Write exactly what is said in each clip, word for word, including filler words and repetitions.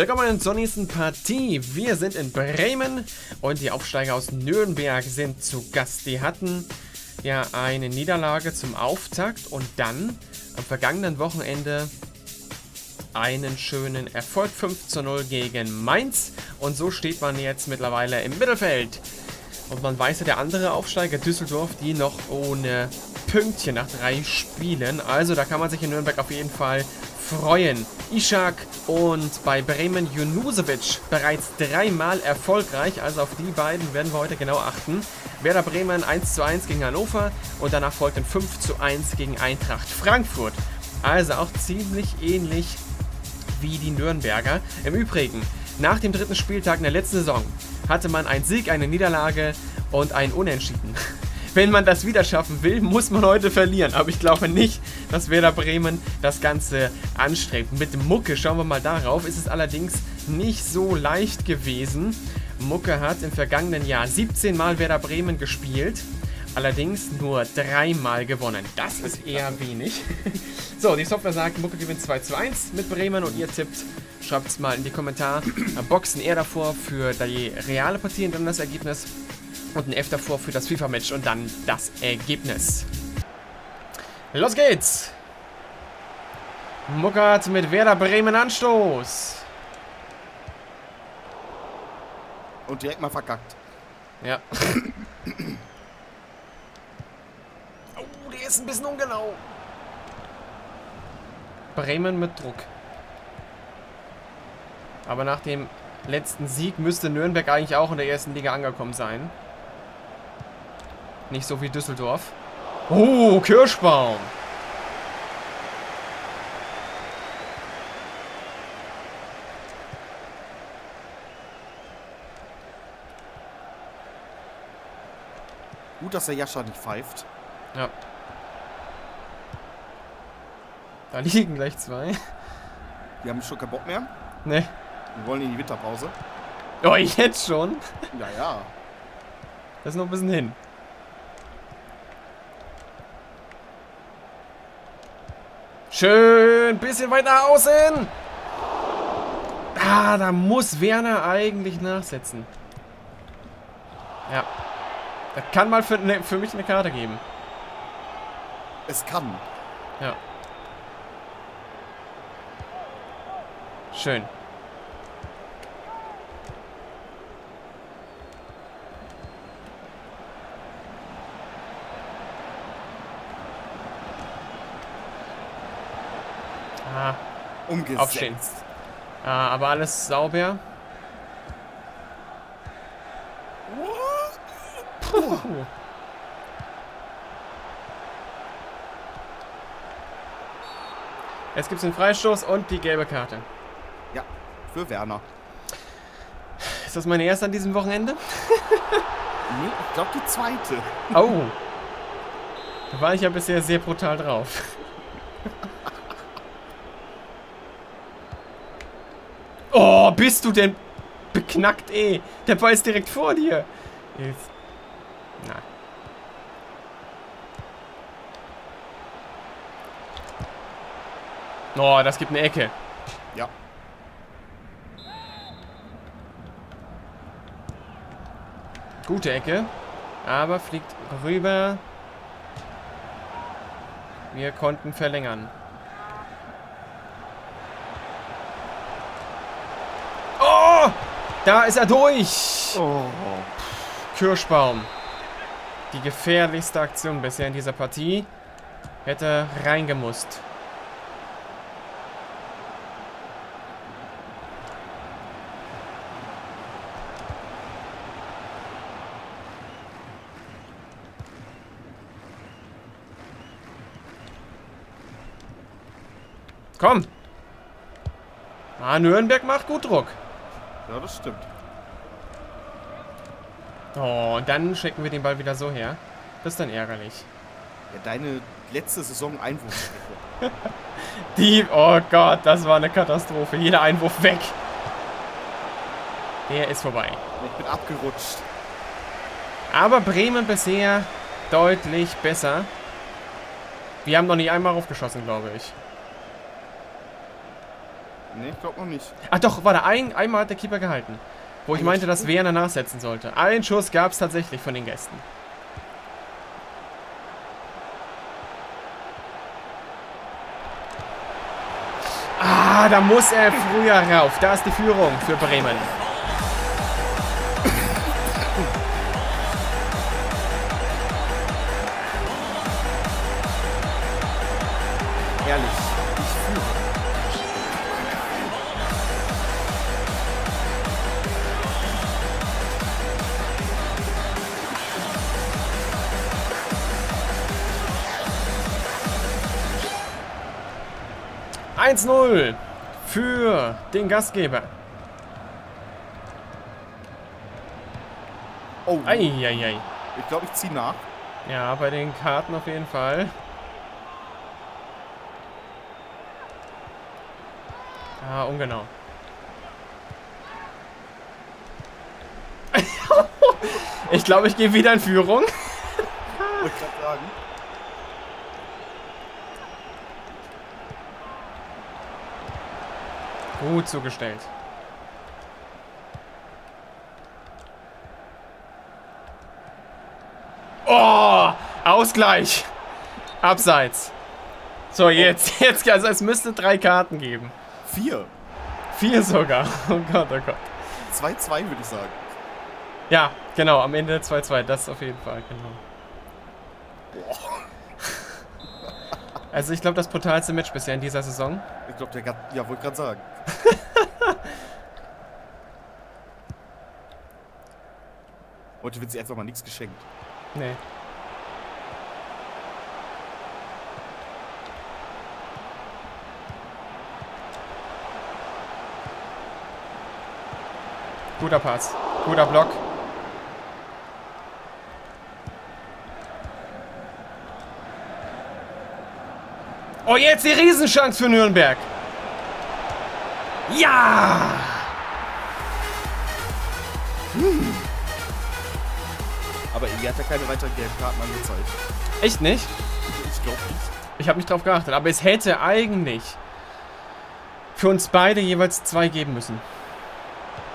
Willkommen in Sonnys Partie. Wir sind in Bremen und die Aufsteiger aus Nürnberg sind zu Gast. Die hatten ja eine Niederlage zum Auftakt und dann am vergangenen Wochenende einen schönen Erfolg fünf zu null gegen Mainz. Und so steht man jetzt mittlerweile im Mittelfeld. Und man weiß ja, der andere Aufsteiger Düsseldorf, die noch ohne Pünktchen nach drei Spielen. Also da kann man sich in Nürnberg auf jeden Fall freuen. Ishak und bei Bremen Junuzovic bereits dreimal erfolgreich. Also auf die beiden werden wir heute genau achten. Werder Bremen eins zu eins gegen Hannover und danach folgt ein fünf zu eins gegen Eintracht Frankfurt. Also auch ziemlich ähnlich wie die Nürnberger. Im Übrigen, nach dem dritten Spieltag in der letzten Saison hatte man einen Sieg, eine Niederlage und einen Unentschieden. Wenn man das wieder schaffen will, muss man heute verlieren. Aber ich glaube nicht, dass Werder Bremen das Ganze anstrebt. Mit Mukke schauen wir mal darauf. Ist es allerdings nicht so leicht gewesen. Mukke hat im vergangenen Jahr siebzehn Mal Werder Bremen gespielt. Allerdings nur dreimal gewonnen. Das ist eher wenig. So, die Software sagt, Mukke gewinnt zwei zu eins mit Bremen und ihr tippt. Schreibt es mal in die Kommentarboxen. Er davor für die reale Partie und dann das Ergebnis. Und ein F davor für das FIFA-Match und dann das Ergebnis. Los geht's! Mukke hat mit Werder Bremen Anstoß. Und direkt mal verkackt. Ja. Oh, der ist ein bisschen ungenau. Bremen mit Druck. Aber nach dem letzten Sieg müsste Nürnberg eigentlich auch in der ersten Liga angekommen sein. Nicht so wie Düsseldorf. Oh, Kirschbaum. Gut, dass der Jascha nicht pfeift. Ja. Da liegen gleich zwei. Die haben schon keinen Bock mehr. Nee. Wir wollen in die Winterpause. Oh, jetzt schon? Ja, ja. Das ist noch ein bisschen hin. Schön, bisschen weit nach außen. Ah, da muss Werner eigentlich nachsetzen. Ja. Das kann mal für, ne, für mich eine Karte geben. Es kann. Ja. Schön. Umgesetzt. Aufstehen. Ah, aber alles sauber. Puh. Jetzt gibt es den Freistoß und die gelbe Karte. Ja, für Werner. Ist das meine erste an diesem Wochenende? Nee, ich glaube die zweite. Oh. Da war ich ja bisher sehr brutal drauf. Oh, bist du denn beknackt, eh? Der Ball ist direkt vor dir. Jetzt. Na. Oh, das gibt eine Ecke. Ja. Gute Ecke. Aber fliegt rüber. Wir konnten verlängern. Da ist er durch. Oh. Kirschbaum. Die gefährlichste Aktion bisher in dieser Partie. Hätte reingemusst. Komm. Ah, Nürnberg macht gut Druck. Ja, das stimmt. Oh, und dann schicken wir den Ball wieder so her. Das ist dann ärgerlich. Ja, deine letzte Saison Einwurf. Die, oh Gott, das war eine Katastrophe. Jeder Einwurf weg. Der ist vorbei. Ich bin abgerutscht. Aber Bremen bisher deutlich besser. Wir haben noch nicht einmal aufgeschossen, glaube ich. Nee, ich glaube noch nicht. Ach doch, warte, ein, einmal hat der Keeper gehalten. Wo ich meinte, dass Werner nachsetzen sollte. Einen Schuss gab es tatsächlich von den Gästen. Ah, da muss er früher rauf. Da ist die Führung für Bremen. Ehrlich, ich führe. eins null für den Gastgeber. Oh. Eieiei. Ich glaube, ich ziehe nach. Ja, bei den Karten auf jeden Fall. Ah, ungenau. Ich glaube, ich gehe wieder in Führung. Wollte ich gerade sagen. Gut zugestellt. Oh, Ausgleich. Abseits. So, jetzt, jetzt, also es müsste drei Karten geben. Vier. Vier sogar. Oh Gott, oh Gott. zwei zwei würde ich sagen. Ja, genau, am Ende zwei zwei, das auf jeden Fall, genau. Boah. Also ich glaube, das brutalste Match bisher in dieser Saison. Ich glaube, der hat, ja, wollte gerade sagen. Heute wird sie jetzt aber nichts geschenkt. Nee. Guter Pass, guter Block. Oh, jetzt die Riesenchance für Nürnberg. Ja! Hm. Aber ihr hat ja keine weiteren gelben Karten angezeigt. Echt nicht? Ich glaube nicht. Ich habe nicht drauf geachtet, aber es hätte eigentlich für uns beide jeweils zwei geben müssen.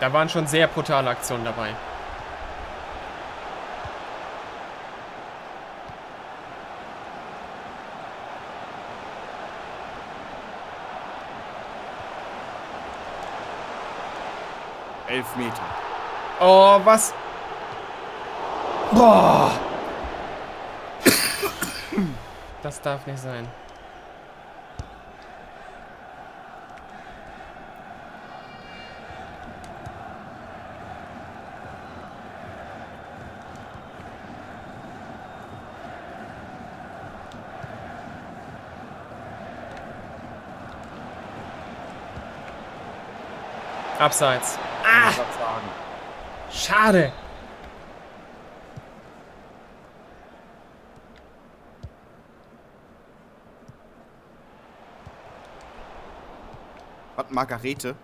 Da waren schon sehr brutale Aktionen dabei. Elfmeter. Oh, was? Boah. Das darf nicht sein. Abseits. Ah, schade. Was, Margarete?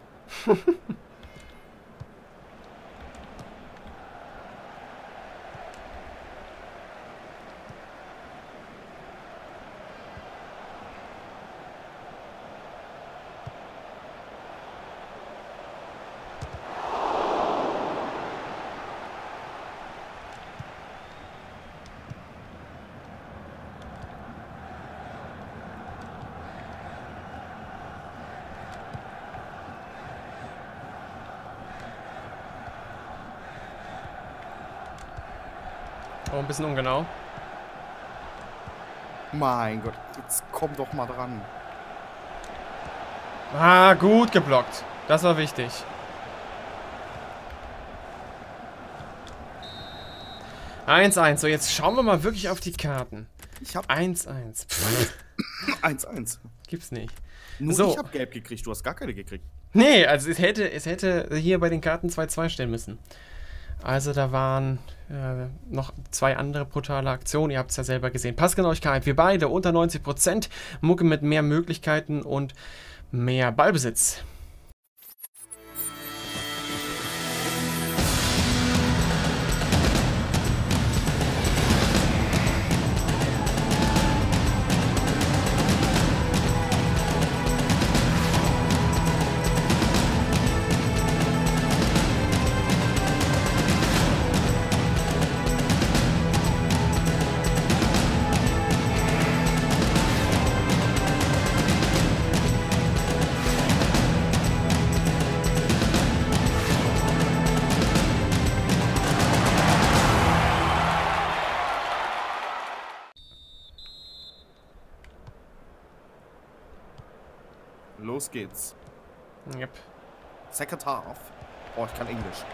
Oh, ein bisschen ungenau. Mein Gott, jetzt komm doch mal dran. Ah, gut geblockt. Das war wichtig. eins eins. So, jetzt schauen wir mal wirklich auf die Karten. Ich hab eins eins. eins eins. Gibt's nicht. Nur so. Ich hab gelb gekriegt, du hast gar keine gekriegt. Nee, also es hätte, es hätte hier bei den Karten zwei zwei stehen müssen. Also da waren äh, noch zwei andere brutale Aktionen, ihr habt es ja selber gesehen. Passgenauigkeit, wir beide unter neunzig Prozent, Mucke mit mehr Möglichkeiten und mehr Ballbesitz. los geht's. Yep. Second half. Oh, ich kann Englisch.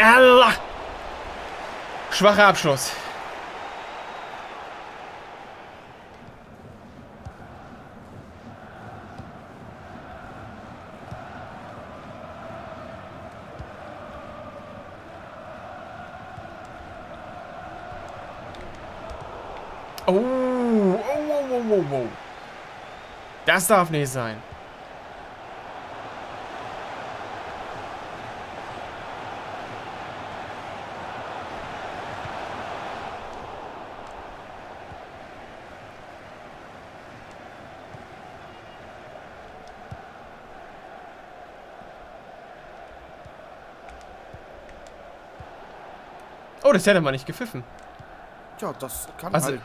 Allah! Schwacher Abschluss. Oh, oh, oh, oh, oh, oh. Das darf nicht sein. Oh, das hätte man nicht gepfiffen. Ja, das kann also, halt...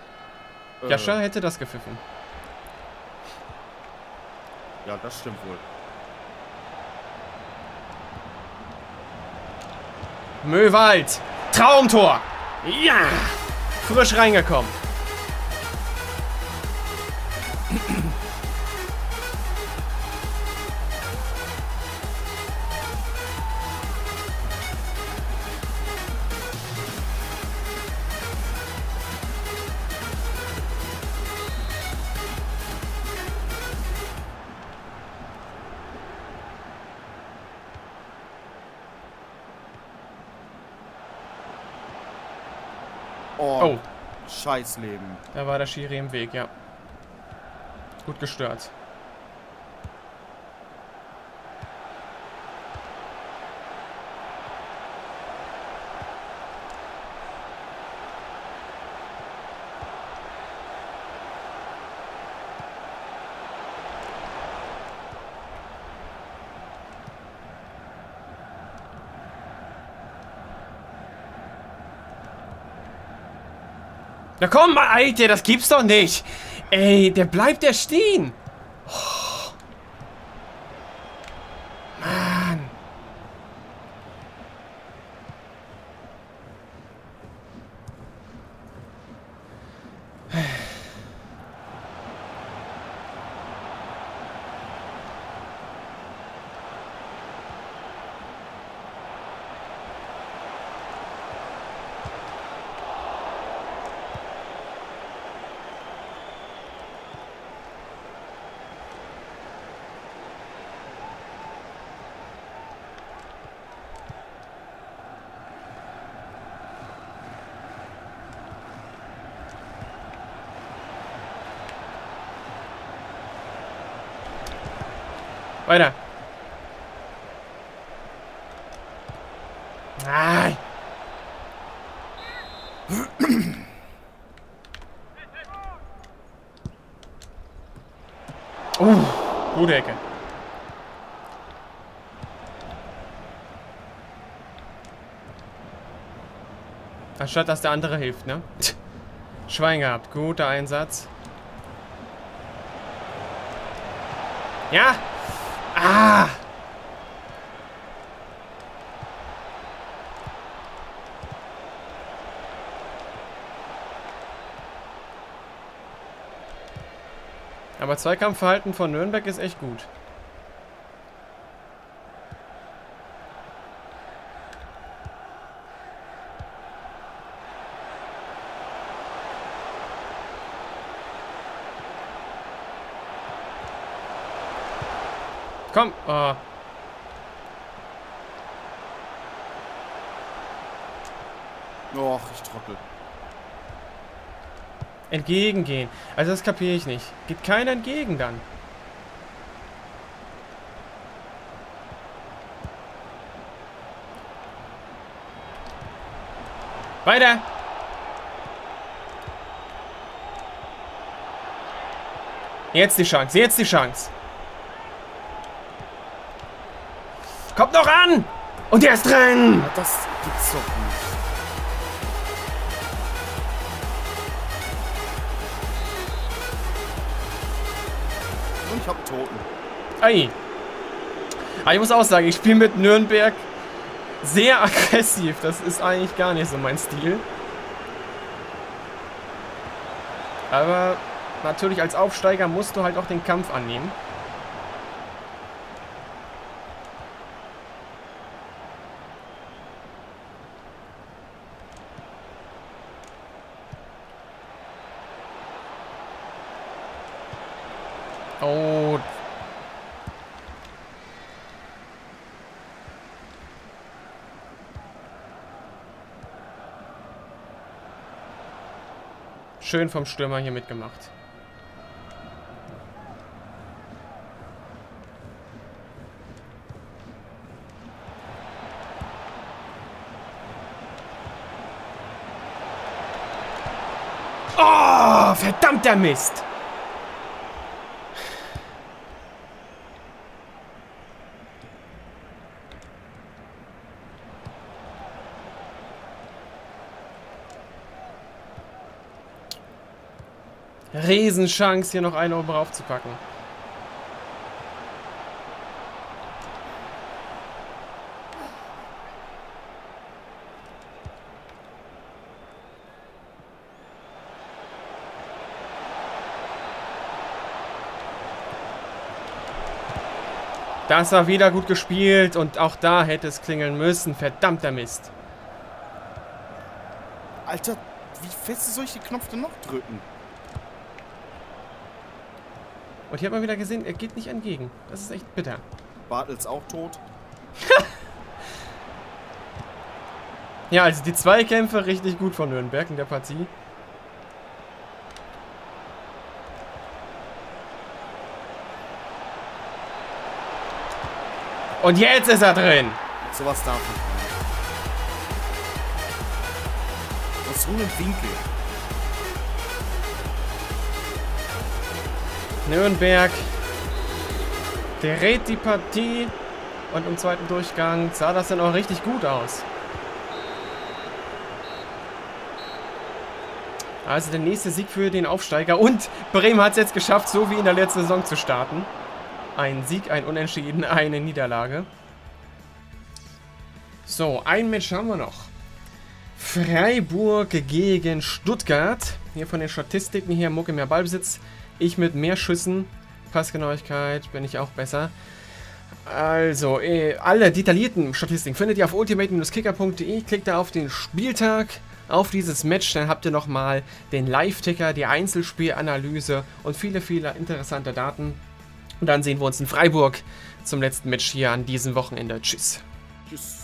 Jascha hätte das gepfiffen. Ja, das stimmt wohl. Möhwald! Traumtor! Ja! Frisch reingekommen. Oh, oh. Scheißleben. Da war der Schiri im Weg, ja. Gut gestört. Na komm, Alter, das gibt's doch nicht. Ey, der bleibt der stehen. Oh. Mann. Weiter. Nein. Oh, gute Ecke. Anstatt dass der andere hilft, ne? Schwein gehabt. Guter Einsatz. Ja. Ah! Aber Zweikampfverhalten von Nürnberg ist echt gut. Komm, oh. Och, ich trottel. Entgegengehen. Also das kapiere ich nicht. Geht keiner entgegen dann. Weiter. Jetzt die Chance, jetzt die Chance. Kommt noch an! Und der ist drin! Ja, das gibt's doch nicht. Und ich hab einen Toten. Ei. Aber ich muss auch sagen, ich spiele mit Nürnberg sehr aggressiv. Das ist eigentlich gar nicht so mein Stil. Aber natürlich als Aufsteiger musst du halt auch den Kampf annehmen. Oh. Schön vom Stürmer hier mitgemacht. Oh, verdammter Mist! Riesenchance, hier noch einen oben drauf zu packen. Das war wieder gut gespielt und auch da hätte es klingeln müssen. Verdammter Mist. Alter, wie fest soll ich den Knopf denn noch drücken? Und hier hat man wieder gesehen, er geht nicht entgegen. Das ist echt bitter. Bartels auch tot. Ja, also die Zweikämpfe richtig gut von Nürnberg in der Partie. Und jetzt ist er drin. So was darf nicht. Aus so einem Winkel. Nürnberg dreht die Partie und im zweiten Durchgang sah das dann auch richtig gut aus. Also der nächste Sieg für den Aufsteiger und Bremen hat es jetzt geschafft, so wie in der letzten Saison zu starten. Ein Sieg, ein Unentschieden, eine Niederlage. So, ein Match haben wir noch. Freiburg gegen Stuttgart. Hier von den Statistiken her, Mucke mehr Ballbesitz. Ich mit mehr Schüssen, Passgenauigkeit bin ich auch besser. Also, eh, alle detaillierten Statistiken findet ihr auf ultimate Bindestrich kicker Punkt de. Klickt da auf den Spieltag, auf dieses Match, dann habt ihr nochmal den Live-Ticker, die Einzelspielanalyse und viele, viele interessante Daten. Und dann sehen wir uns in Freiburg zum letzten Match hier an diesem Wochenende. Tschüss. Tschüss.